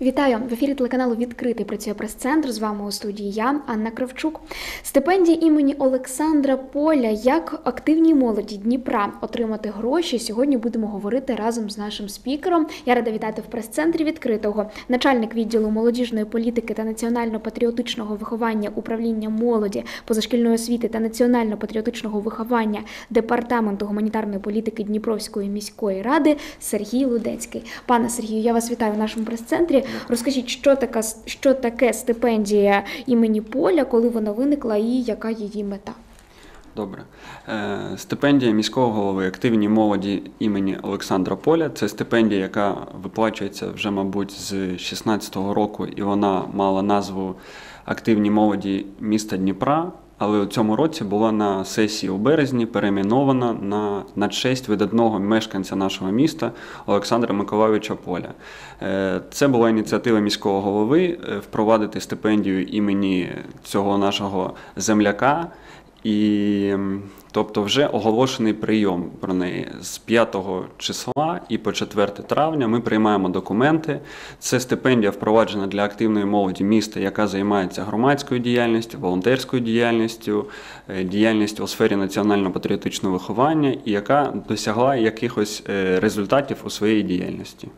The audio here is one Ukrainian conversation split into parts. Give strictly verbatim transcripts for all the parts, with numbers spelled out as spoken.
Вітаю! В ефірі телеканалу «Відкритий» працює прес-центр. З вами у студії я, Анна Кравчук. Стипендії імені Олександра Поля. Як активній молоді Дніпра отримати гроші? Сьогодні будемо говорити разом з нашим спікером. Я рада вітати в прес-центрі «Відкритого» начальник відділу молодіжної політики та національно-патріотичного виховання управління молоді, позашкільної освіти та національно-патріотичного виховання Департаменту гуманітарної політики Дніпровської міської ради Сергій Луденський. Пане Сергію, я вас вітаю в нашому прес-центрі. Розкажіть, що таке, що таке стипендія імені Поля, коли вона виникла і яка її мета? Добре. Стипендія міського голови активній молоді імені Олександра Поля – це стипендія, яка виплачується вже, мабуть, з дві тисячі шістнадцятого року, і вона мала назву «Активній молоді міста Дніпра», але у цьому році була на сесії у березні перейменована на, на честь видатного мешканця нашого міста Олександра Миколайовича Поля. Це була ініціатива міського голови впровадити стипендію імені цього нашого земляка. І, тобто, вже оголошений прийом про неї з п'ятого числа і по четверте травня ми приймаємо документи. Це стипендія впроваджена для активної молоді міста, яка займається громадською діяльністю, волонтерською діяльністю, діяльністю у сфері національно-патріотичного виховання і яка досягла якихось результатів у своїй діяльності.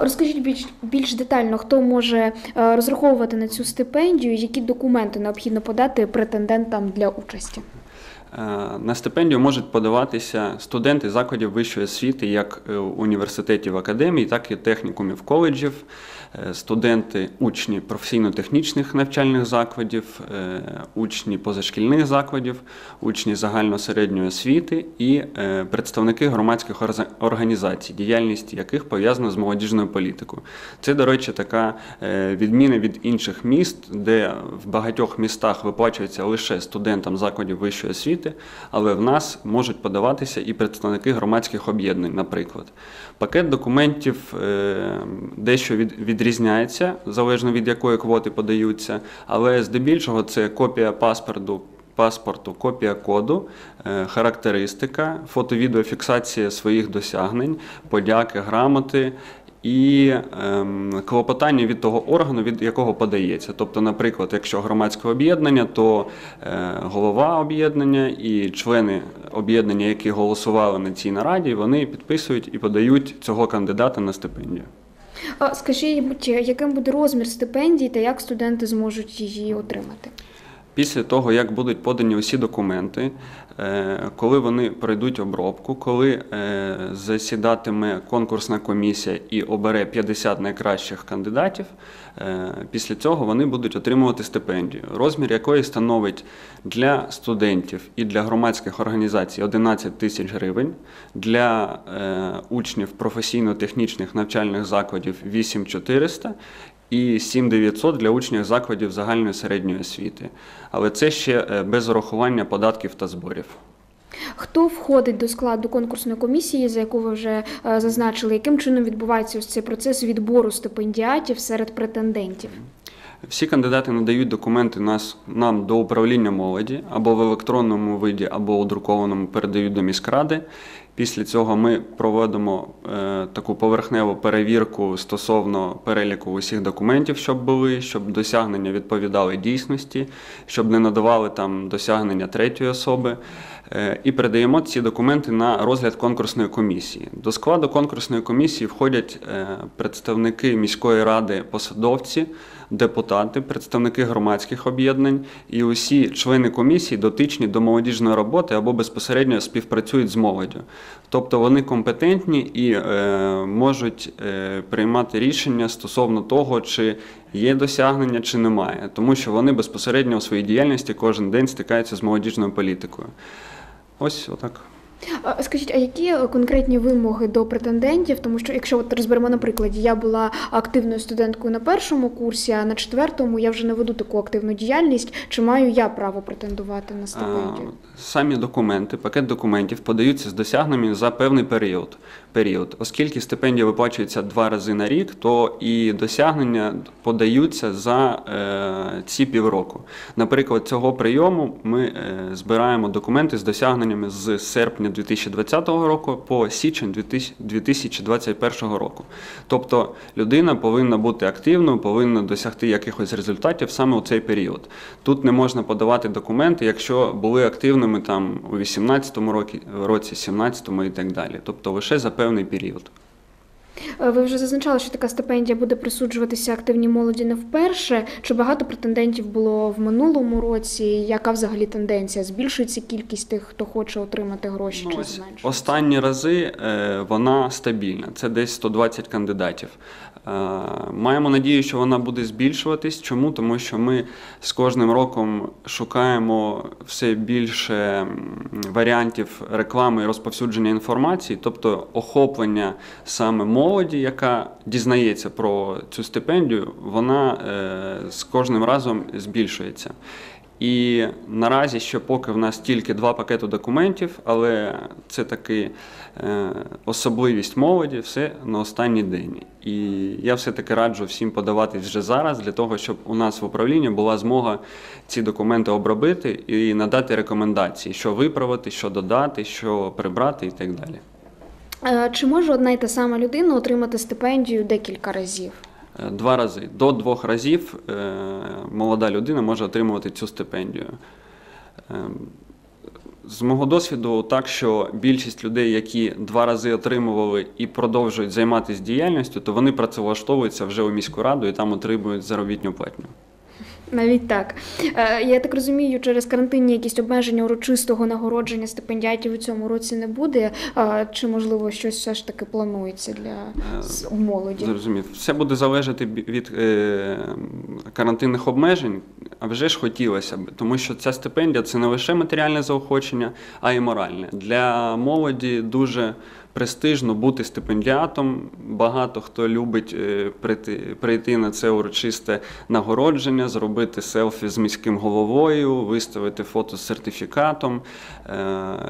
Розкажіть більш, більш детально, хто може розраховувати на цю стипендію, які документи необхідно подати претендентам для участі? На стипендію можуть подаватися студенти закладів вищої освіти, як університетів, академій, так і технікумів, коледжів, студенти, учні професійно-технічних навчальних закладів, учні позашкільних закладів, учні загально-середньої освіти і представники громадських організацій, діяльність яких пов'язана з молодіжною політикою. Це, до речі, така відміна від інших міст, де в багатьох містах виплачується лише студентам закладів вищої освіти, але в нас можуть подаватися і представники громадських об'єднань, наприклад. Пакет документів дещо відрізняється, залежно від якої квоти подаються, але здебільшого це копія паспорту, паспорту, копія коду, характеристика, фото-відеофіксація своїх досягнень, подяки, грамоти і ем, клопотання від того органу, від якого подається. Тобто, наприклад, якщо громадське об'єднання, то е, голова об'єднання і члени об'єднання, які голосували на цій нараді, вони підписують і подають цього кандидата на стипендію. Скажіть, яким буде розмір стипендії та як студенти зможуть її отримати? Після того, як будуть подані усі документи, коли вони пройдуть обробку, коли засідатиме конкурсна комісія і обере п'ятдесят найкращих кандидатів, після цього вони будуть отримувати стипендію, розмір якої становить для студентів і для громадських організацій одинадцять тисяч гривень, для учнів професійно-технічних навчальних закладів вісім тисяч чотириста і сім тисяч дев'ятсот для учнів закладів загальної середньої освіти. Але це ще без урахування податків та зборів. Хто входить до складу конкурсної комісії, за яку ви вже зазначили, яким чином відбувається ось цей процес відбору стипендіатів серед претендентів? Всі кандидати надають документи нас, нам до управління молоді, або в електронному виді, або у друкованому передають до міськради. Після цього ми проведемо е, таку поверхневу перевірку стосовно переліку усіх документів, щоб були, щоб досягнення відповідали дійсності, щоб не надавали там досягнення третьої особи. Е, і передаємо ці документи на розгляд конкурсної комісії. До складу конкурсної комісії входять е, представники міської ради, посадовці, депутати, представники громадських об'єднань і усі члени комісії дотичні до молодіжної роботи або безпосередньо співпрацюють з молоддю. Тобто вони компетентні і е, можуть е, приймати рішення стосовно того, чи є досягнення, чи немає, тому що вони безпосередньо у своїй діяльності кожен день стикаються з молодіжною політикою. Ось отак. Скажіть, а які конкретні вимоги до претендентів? Тому що, якщо от розберемо на прикладі, я була активною студенткою на першому курсі, а на четвертому я вже не веду таку активну діяльність. Чи маю я право претендувати на стипендію? Самі документи, пакет документів подаються з досягненнями за певний період. період. Оскільки стипендія виплачується два рази на рік, то і досягнення подаються за е, ці півроку. Наприклад, цього прийому ми е, збираємо документи з досягненнями з серпня двадцять двадцятого року по січень дві тисячі двадцять першого року. Тобто людина повинна бути активною, повинна досягти якихось результатів саме у цей період. Тут не можна подавати документи, якщо були активними там у вісімнадцятому році, сімнадцятому і так далі. Тобто лише за певний період. Ви вже зазначали, що така стипендія буде присуджуватися активній молоді не вперше. Чи багато претендентів було в минулому році? Яка взагалі тенденція? Збільшується кількість тих, хто хоче отримати гроші, чи зменшується? Останні рази вона стабільна. Це десь сто двадцять кандидатів. Маємо надію, що вона буде збільшуватись. Чому? Тому що ми з кожним роком шукаємо все більше варіантів реклами і розповсюдження інформації, тобто охоплення саме молоді, яка дізнається про цю стипендію, вона з кожним разом збільшується. І наразі ще поки в нас тільки два пакети документів, але це таки особливість молоді, все на останній день. І я все-таки раджу всім подаватись вже зараз, для того, щоб у нас в управлінні була змога ці документи обробити і надати рекомендації, що виправити, що додати, що прибрати і так далі. Чи може одна і та сама людина отримати стипендію декілька разів? Два рази. До двох разів молода людина може отримувати цю стипендію. З мого досвіду так, що більшість людей, які два рази отримували і продовжують займатися діяльністю, то вони працевлаштовуються вже у міську раду і там отримують заробітну платню. Навіть так. Я так розумію, через карантинні якісь обмеження урочистого нагородження стипендіатів у цьому році не буде? Чи, можливо, щось все ж таки планується для молоді? Зрозумів. Все буде залежати від карантинних обмежень, а вже ж хотілося б. Тому що ця стипендія – це не лише матеріальне заохочення, а й моральне. Для молоді дуже престижно бути стипендіатом. Багато хто любить прийти на це урочисте нагородження, зробити селфі з міським головою, виставити фото з сертифікатом,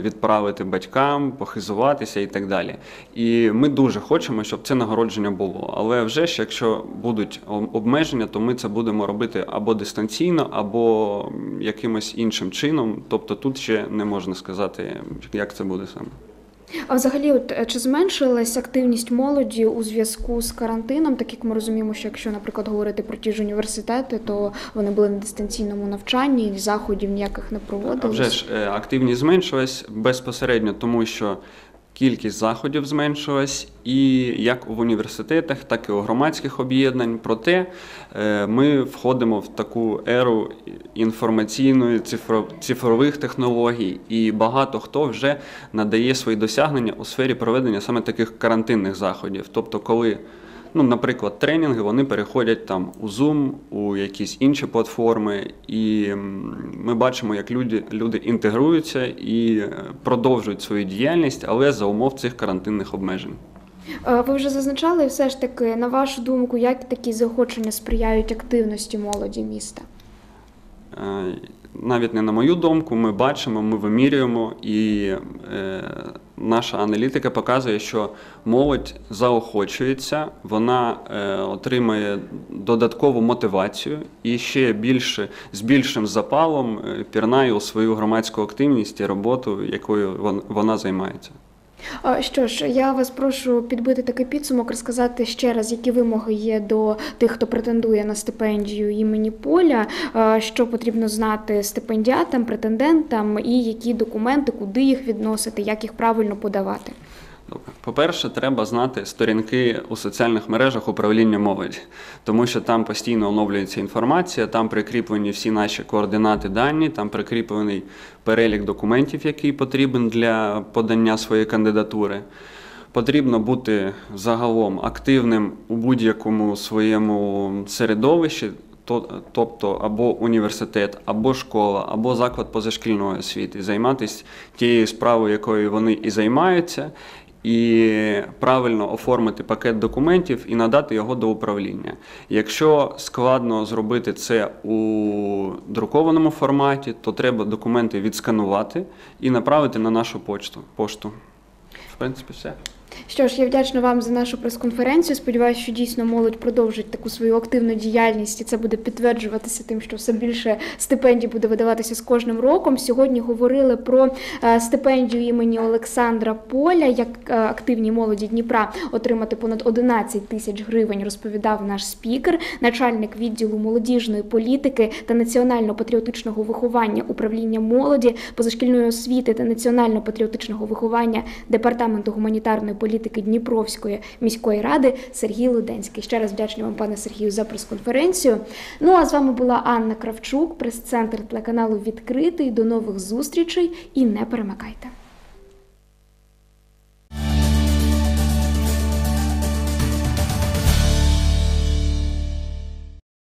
відправити батькам, похизуватися і так далі. І ми дуже хочемо, щоб це нагородження було. Але вже ж, якщо будуть обмеження, то ми це будемо робити або дистанційно, або якимось іншим чином. Тобто тут ще не можна сказати, як це буде саме. А взагалі, от, чи зменшилась активність молоді у зв'язку з карантином? Так як ми розуміємо, що якщо, наприклад, говорити про ті ж університети, то вони були на дистанційному навчанні і заходів ніяких не проводилось. Вже ж активність зменшилась безпосередньо, тому що кількість заходів зменшилась і як в університетах, так і у громадських об'єднань. Проте ми входимо в таку еру інформаційної, цифрових технологій, і багато хто вже надає свої досягнення у сфері проведення саме таких карантинних заходів. Тобто, коли, ну, наприклад, тренінги, вони переходять там у Zoom, у якісь інші платформи, і ми бачимо, як люди, люди інтегруються і продовжують свою діяльність, але за умов цих карантинних обмежень. Ви вже зазначали, все ж таки, на вашу думку, як такі заохочення сприяють активності молоді міста? Навіть не на мою думку, ми бачимо, ми вимірюємо, і е, наша аналітика показує, що молодь заохочується, вона е, отримає додаткову мотивацію і ще більше, з більшим запалом пірнає у свою громадську активність і роботу, якою вона займається. Що ж, я вас прошу підбити такий підсумок, розказати ще раз, які вимоги є до тих, хто претендує на стипендію імені Поля, що потрібно знати стипендіатам, претендентам і які документи, куди їх відносити, як їх правильно подавати. По-перше, треба знати сторінки у соціальних мережах управління молоді, тому що там постійно оновлюється інформація, там прикріплені всі наші координати дані, там прикріплений перелік документів, який потрібен для подання своєї кандидатури. Потрібно бути загалом активним у будь-якому своєму середовищі, тобто або університет, або школа, або заклад позашкільної освіти, займатися тією справою, якою вони і займаються, і правильно оформити пакет документів і надати його до управління. Якщо складно зробити це у друкованому форматі, то треба документи відсканувати і направити на нашу пошту. В принципі, все. Що ж, я вдячна вам за нашу прес-конференцію. Сподіваюся, що дійсно молодь продовжить таку свою активну діяльність, і це буде підтверджуватися тим, що все більше стипендій буде видаватися з кожним роком. Сьогодні говорили про стипендію імені Олександра Поля, як активній молоді Дніпра отримати понад одинадцять тисяч гривень, розповідав наш спікер, начальник відділу молодіжної політики та національно-патріотичного виховання управління молоді, позашкільної освіти та національно-патріотичного виховання Департаменту гуманітарної політики Дніпровської міської ради Сергій Луденський. Ще раз вдячні вам, пане Сергію, за прес-конференцію. Ну а з вами була Анна Кравчук, прес-центр телеканалу «Відкритий». До нових зустрічей і не перемикайте.